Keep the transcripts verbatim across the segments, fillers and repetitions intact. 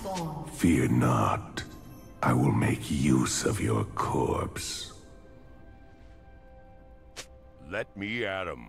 spawn. Fear not. I will make use of your corpse. Let me at him.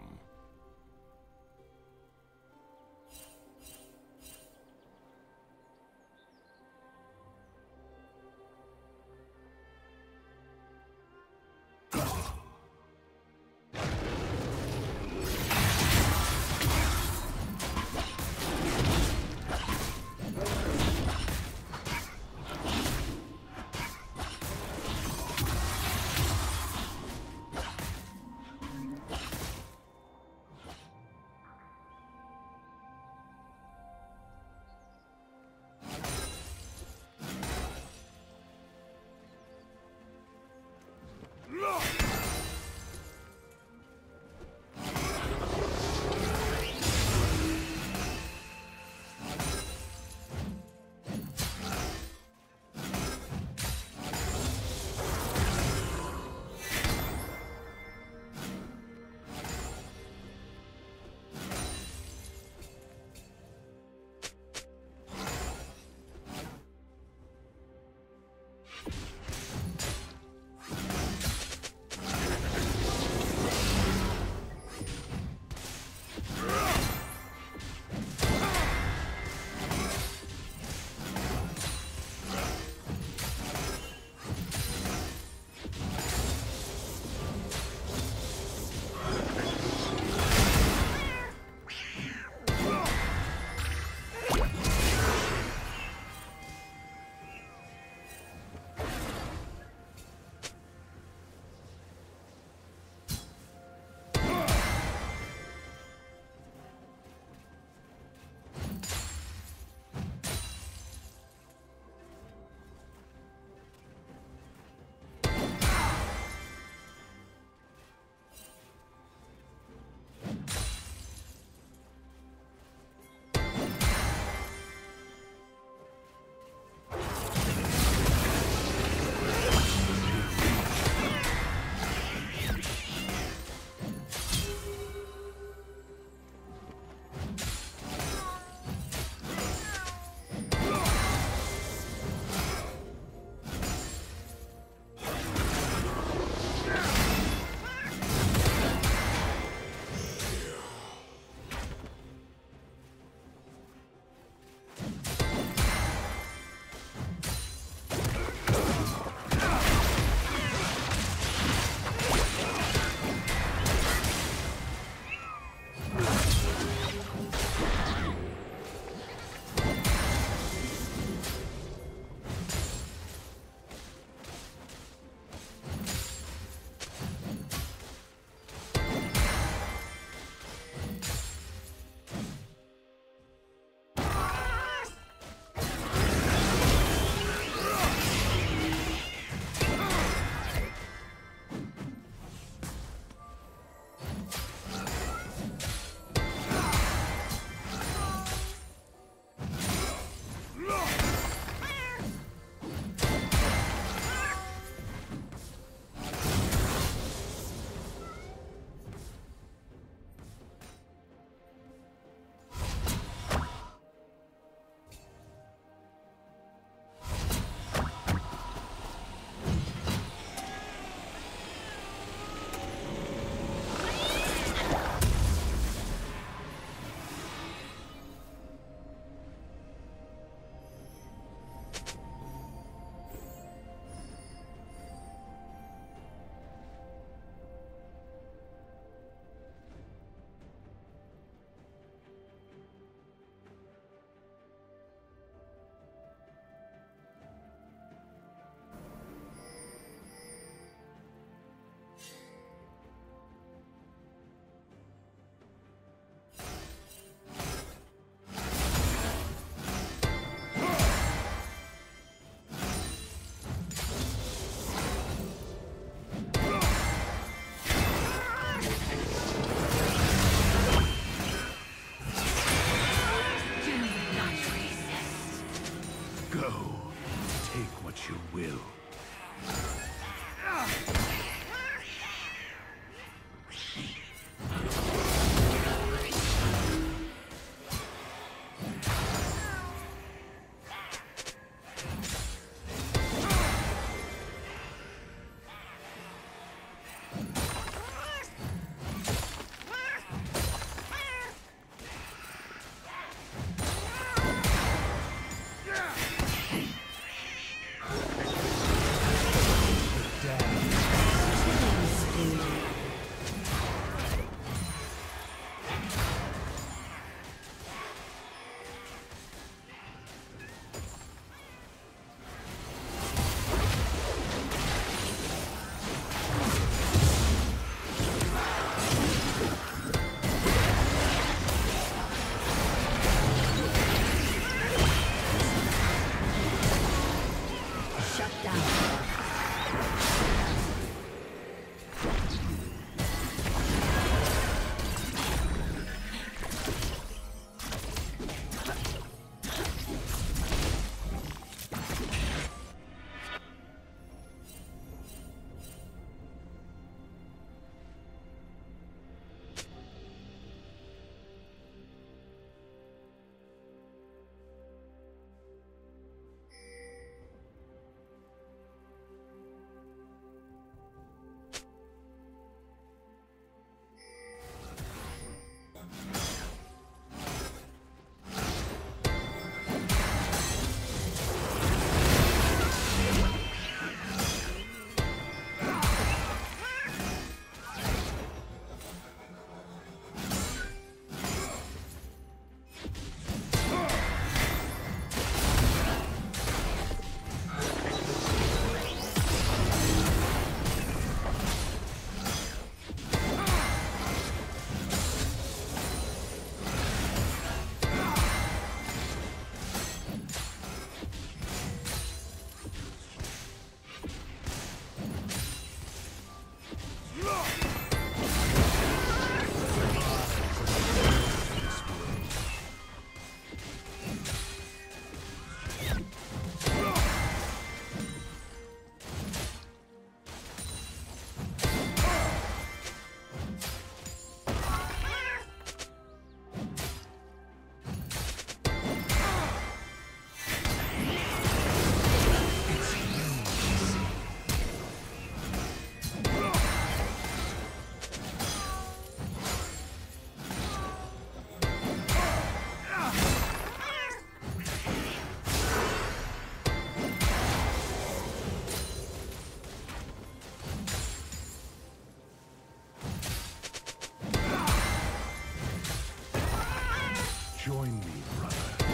Join me, brother.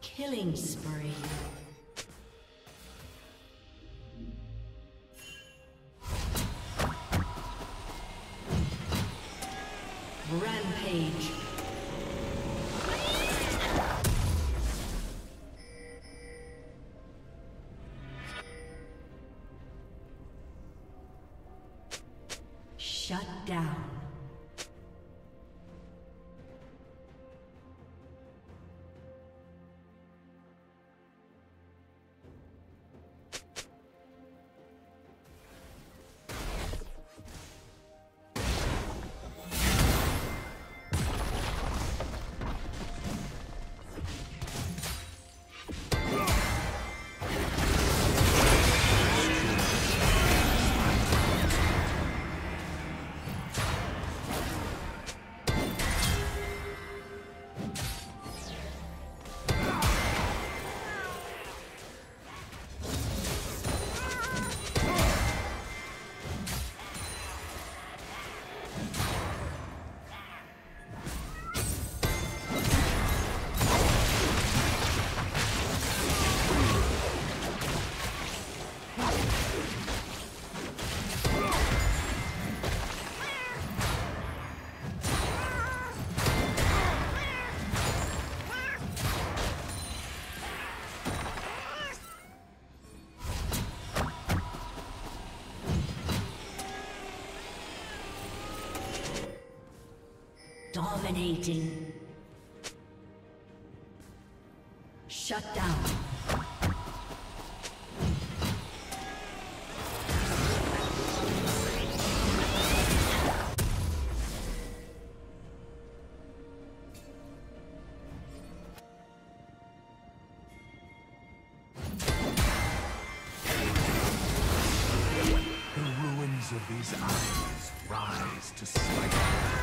Killing spree. Rampage. Shut down. Dominating. Shut down. The ruins of these islands rise to smite.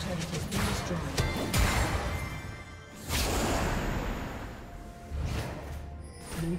team's turret has been destroyed. Blue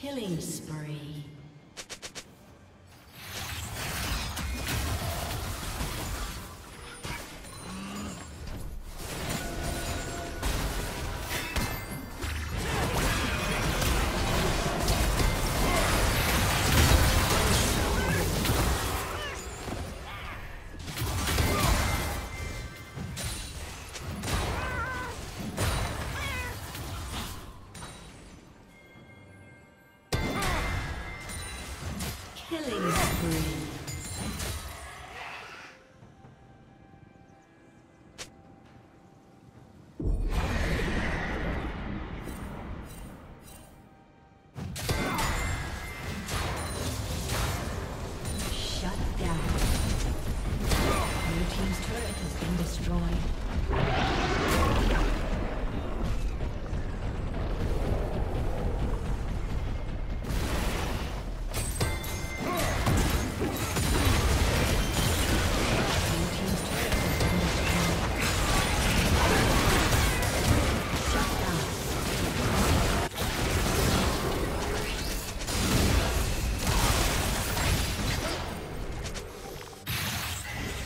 Killing spree. Killing spree.